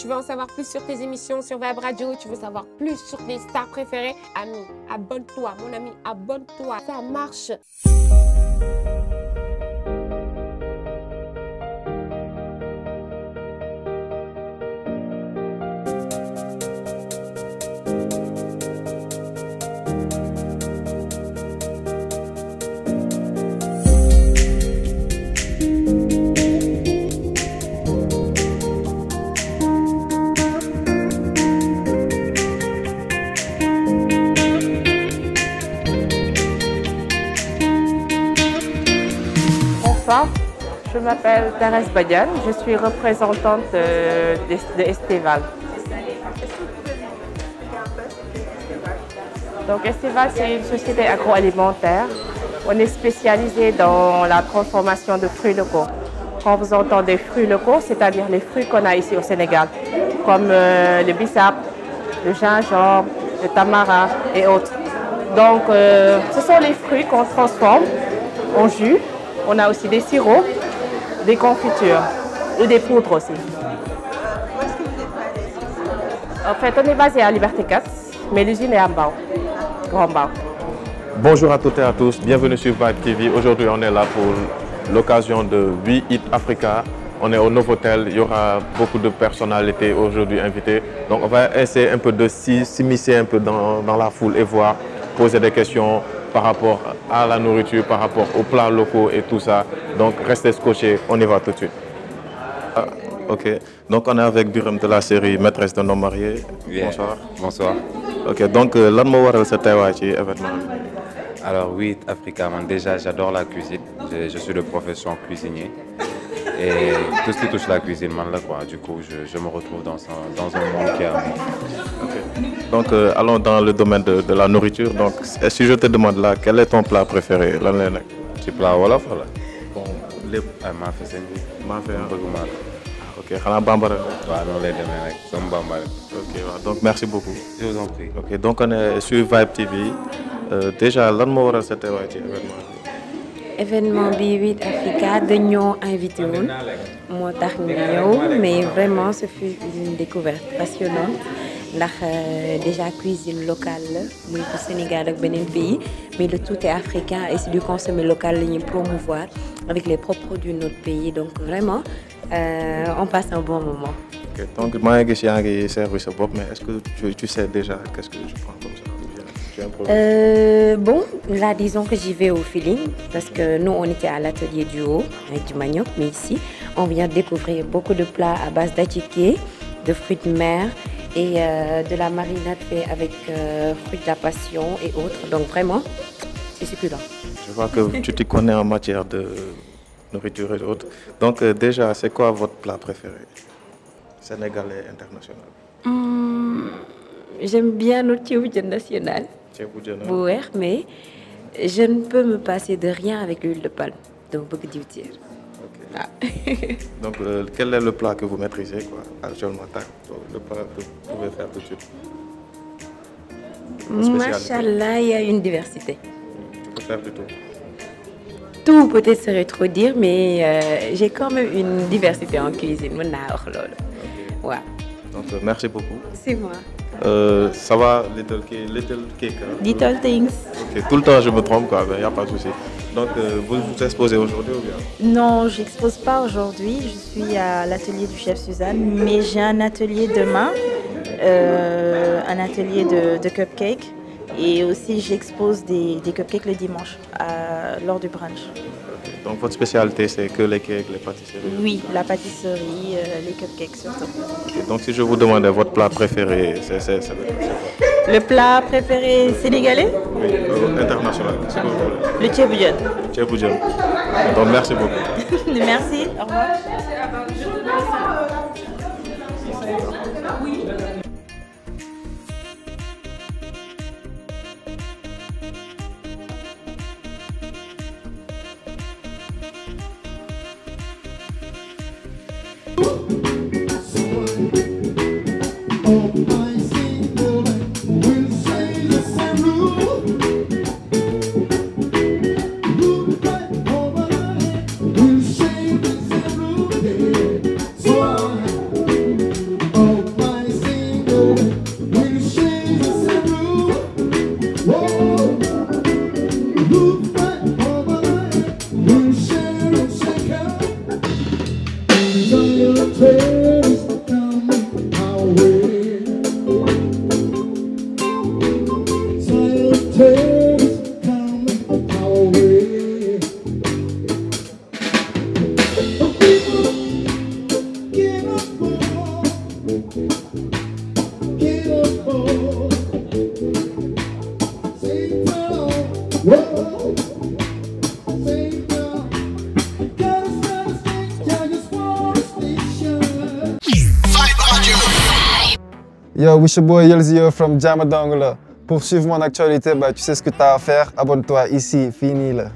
Tu veux en savoir plus sur tes émissions sur Vibe Radio? Tu veux savoir plus sur tes stars préférées? Ami, abonne-toi. Mon ami, abonne-toi. Ça marche. Je m'appelle Thérèse Badian, je suis représentante de Estéval. Est-ce que vous pouvez m'expliquer un peu ce qu'est Estéval? Donc Estéval, c'est une société agroalimentaire. On est spécialisé dans la transformation de fruits locaux. Quand vous entendez fruits locaux, c'est-à-dire les fruits qu'on a ici au Sénégal, comme le bissap, le gingembre, le tamara et autres. Donc ce sont les fruits qu'on transforme en jus. On a aussi des sirops, des confitures et des poudres aussi. Où est-ce que vous êtes basé? En fait, on est basé à Liberté 4, mais l'usine est à Mbao, Grand Mbao. Bonjour à toutes et à tous, bienvenue sur Vibe TV. Aujourd'hui, on est là pour l'occasion de We Eat Africa. On est au Novotel, il y aura beaucoup de personnalités aujourd'hui invitées. Donc, on va essayer un peu de s'immiscer un peu dans la foule et voir, poser des questions par rapport à la nourriture, par rapport aux plats locaux et tout ça. Donc, restez scotchés, on y va tout de suite. Ah, ok, donc on est avec Birame de la série Maîtresse d'un homme marié. Yeah. Bonsoir. Bonsoir. Ok, donc, là, je vais vous dire événement. Alors, oui, Africa, déjà, j'adore la cuisine. Je suis de profession cuisinier. Et tout ce qui touche la cuisine, man, là, quoi. Du coup, je me retrouve dans un monde qui est à moi. Okay. Donc, allons dans le domaine de la nourriture. Donc, si je te demande là, quel est ton plat préféré? Petit plat Wolof, là. Bon, les... Mafé, c'est une... Mafé, hein? Ok, Khana Bambara. Bah, non, les demain, là. Somme Bambara. Ok, donc, merci beaucoup. Je vous en prie. Ok, donc, on est sur Vibe TV. Déjà, l'an moral, c'était événement. Événement We Eat Africa, de nous inviter. Mais vraiment, ce fut une découverte passionnante. Déjà, la cuisine locale, oui, au Sénégal et dans d'autres pays, mais le tout est africain et c'est du consommer local nous promouvoir avec les propres produits de notre pays. Donc vraiment, on passe un bon moment. Okay. Donc, moi, je suis un service, mais est-ce que tu sais déjà qu'est-ce que je prends comme ça? Bon, là disons que j'y vais au feeling parce que nous on était à l'atelier du haut avec du manioc, mais ici on vient découvrir beaucoup de plats à base d'attiqué, de fruits de mer et de la marinade faite avec fruits de la passion et autres, donc vraiment c'est succulent. Je vois que tu t'y connais en matière de nourriture et autres, donc déjà c'est quoi votre plat préféré sénégalais international? J'aime bien notre tchéboudjan national. Oui, mais je ne peux me passer de rien avec l'huile de palme. Donc, beaucoup de dire. Okay. Ah. Donc, quel est le plat que vous maîtrisez quoi, actuellement? Le plat que vous pouvez faire tout de suite. Machallah, il y a une diversité. Tu peux faire du tout? Tout peut-être serait trop dire, mais j'ai quand même une diversité en cuisine. Okay. Ouais. Donc, merci beaucoup. C'est moi. Ça va, little cake. Hein? Little things. Okay. Tout le temps, je me trompe, quoi. Il n'y a pas de souci. Donc, vous vous exposez aujourd'hui ou bien? Non, je n'expose pas aujourd'hui. Je suis à l'atelier du chef Suzanne, mais j'ai un atelier demain, un atelier de cupcakes. Et aussi, j'expose des cupcakes le dimanche, lors du brunch. Okay. Donc, votre spécialité, c'est que les cakes, les pâtisseries? Oui, la pâtisserie, les cupcakes surtout. Okay. Donc, si je vous demandais votre plat préféré, c'est quoi? Le plat préféré sénégalais? Oui, international. Le tchéboudjan. Le tchéboudjan. Donc, merci beaucoup. Merci, au revoir. Oh. Yo, it's your boy Yelzio from Jamadangola. Pour suivre mon actualité, bah, tu sais ce que tu as à faire, abonne-toi ici, fini là.